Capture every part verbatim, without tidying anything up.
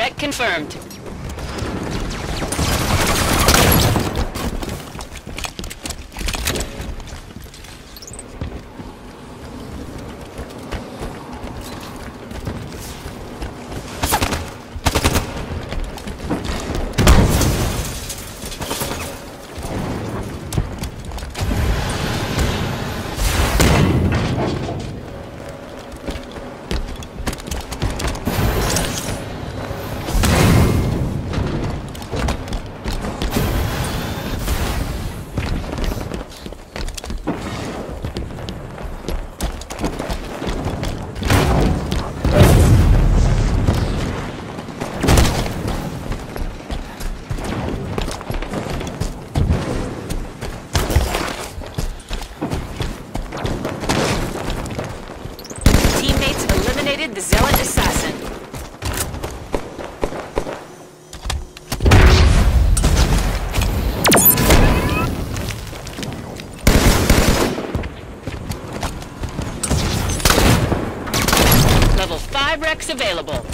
Wreck confirmed. The zealot assassin. Level five wrecks available.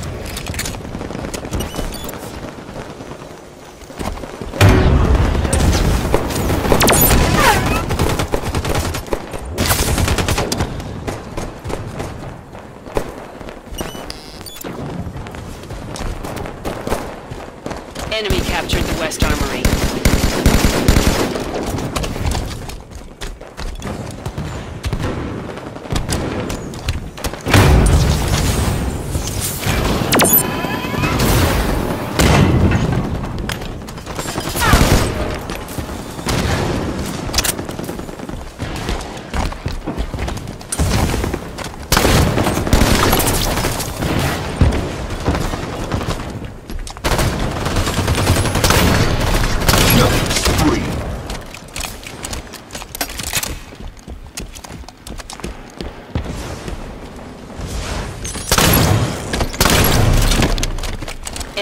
Enemy captured the West Armory.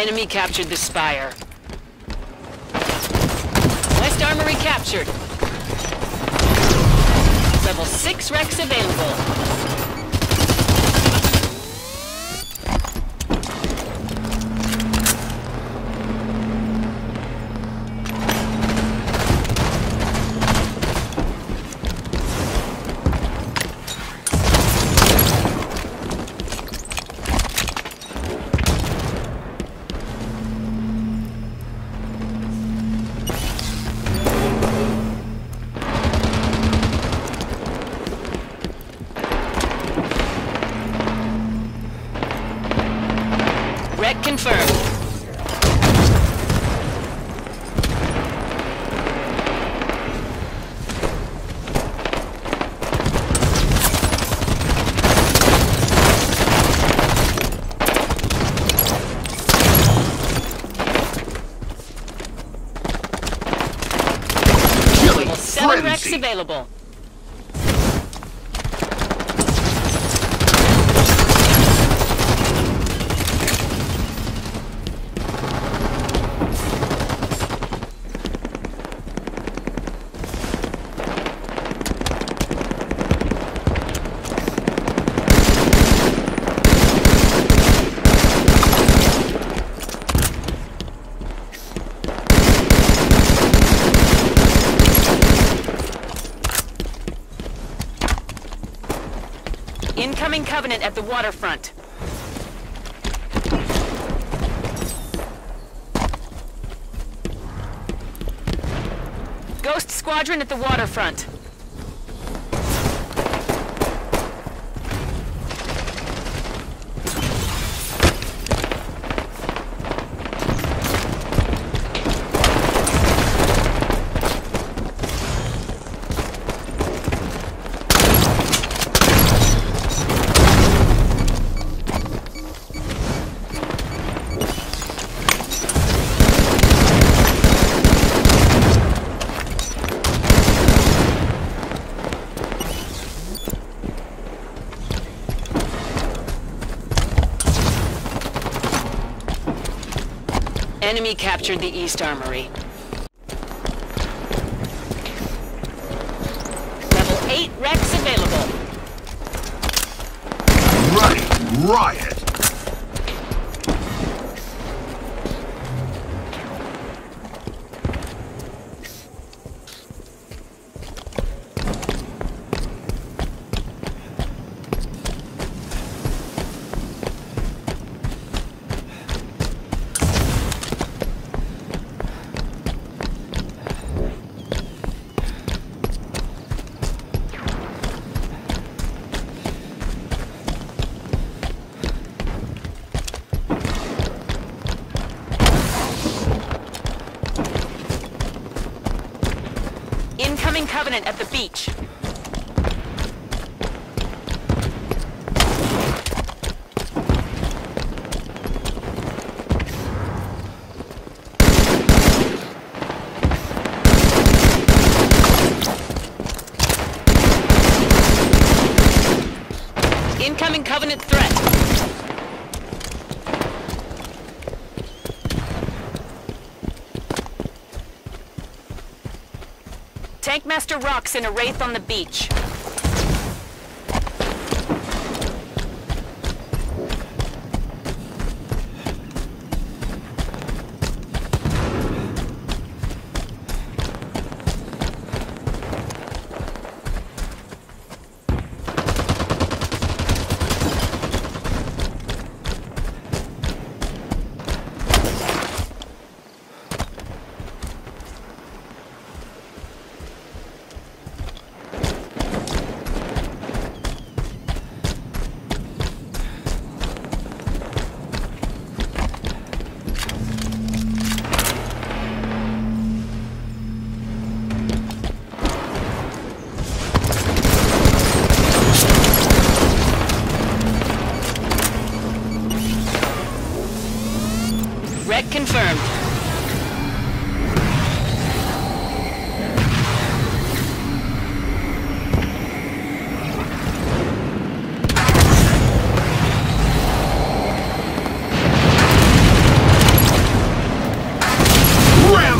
Enemy captured the Spire. West Armory captured. Level six wrecks available. Confirmed. Seven wrecks available. Incoming Covenant at the waterfront. Ghost Squadron at the waterfront. Enemy captured the East Armory. Level eight wrecks available. Running riot! Incoming Covenant at the beach. Incoming Covenant threat. Tankmaster rocks in a wraith on the beach. Red confirmed.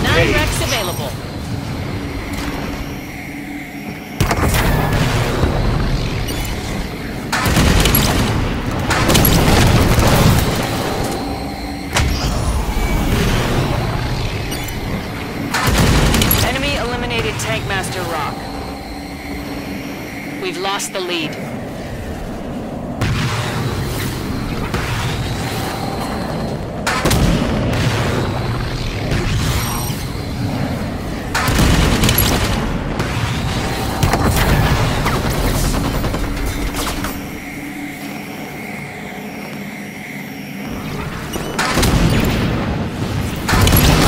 Nine wrecks available. Tankmaster rock. We've lost the lead.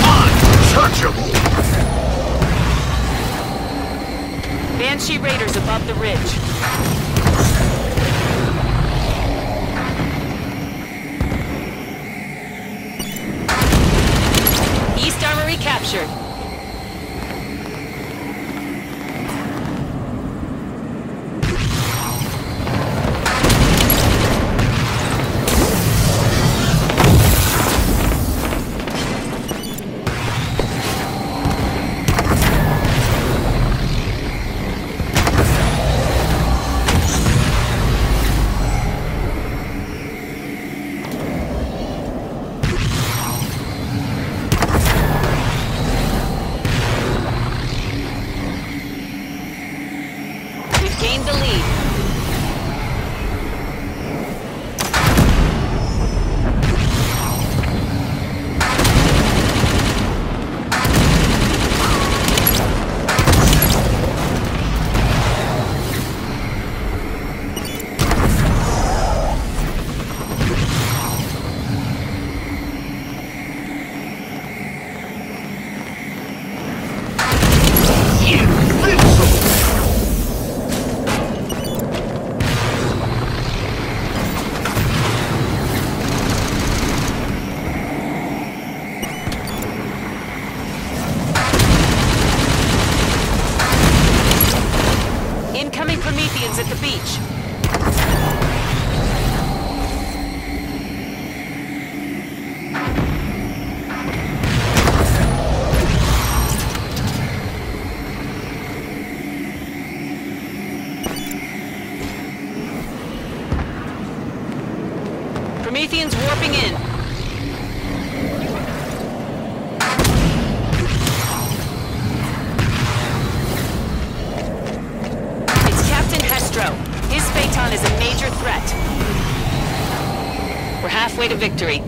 Untouchable! Banshee Raiders above the ridge. East Armory captured. Gained the lead. Incoming Prometheans at the beach. Prometheans warping in. His phaeton is a major threat. We're halfway to victory.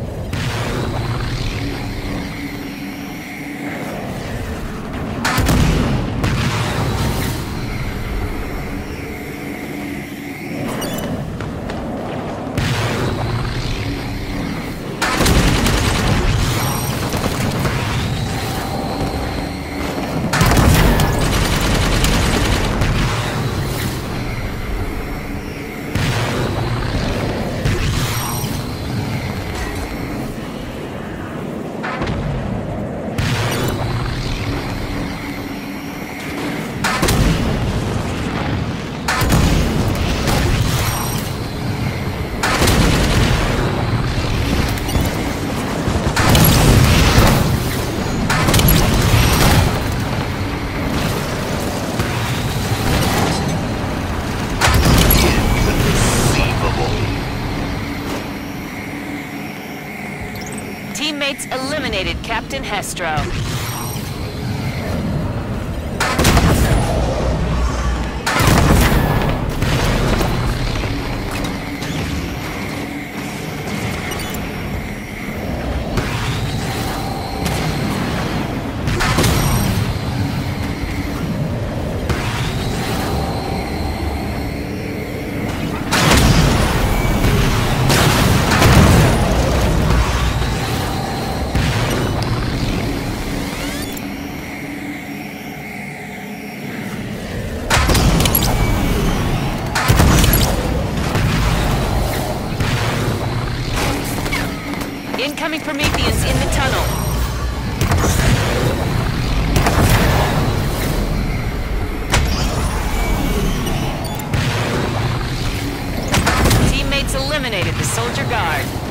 teammates eliminated Captain Hestro. Incoming Prometheus in the tunnel. Teammates eliminated the soldier guard.